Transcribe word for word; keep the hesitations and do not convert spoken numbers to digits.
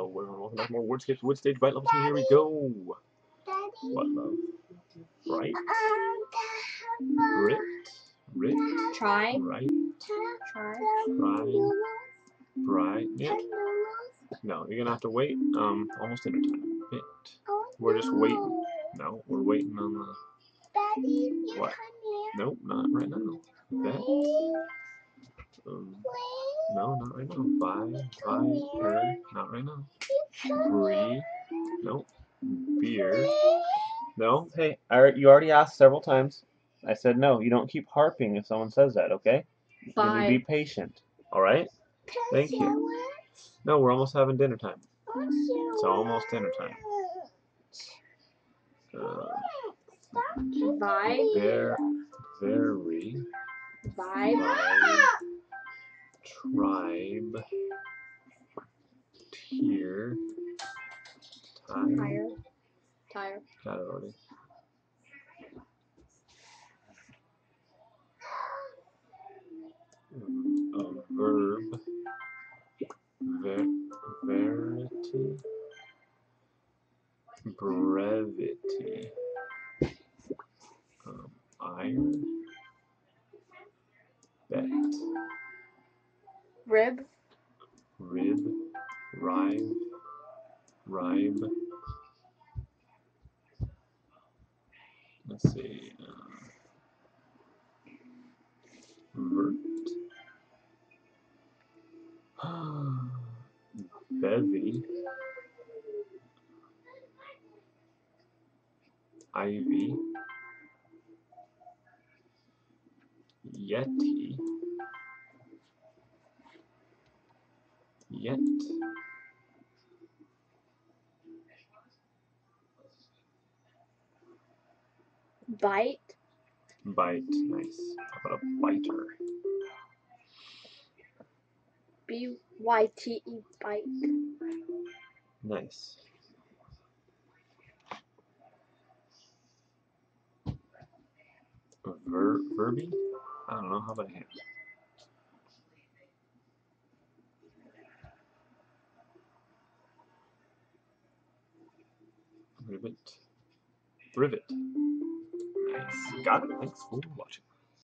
Hello, everyone. Welcome back to more Wordscapes Wood Stage Bright level two. Here we go. Daddy. What love? Bright. Brit. Brit. Try. Bright. Try. Try. Bright. Yep. No, you're gonna have to wait. Um, almost dinner time. Bit. We're just waiting. No, we're waiting on the. Daddy, what? Nope, not right now. That. Um, no, not right now. Bye, bye, er, not right now. Bree, nope. Beer, no. Hey, I, you already asked several times. I said no. You don't keep harping if someone says that, okay? Bye. And you be patient. All right. Thank you. No, we're almost having dinner time. It's almost dinner time. Uh, bye. Bear, very. Bye. Bye. Tribe, tier, tire, tire, tire. Got it already. A verb, ver, verity, brevity, um, iron, bet. Rib, rib, rhyme, rhyme. Let's see. Uh, vert, bevy, ivy, yeti. Yet, bite, bite, nice. How about a biter? B Y T E, bite. Nice. Ver verby? I don't know. How about a hand? Rivet. Rivet. Nice. Got it. Thanks for watching.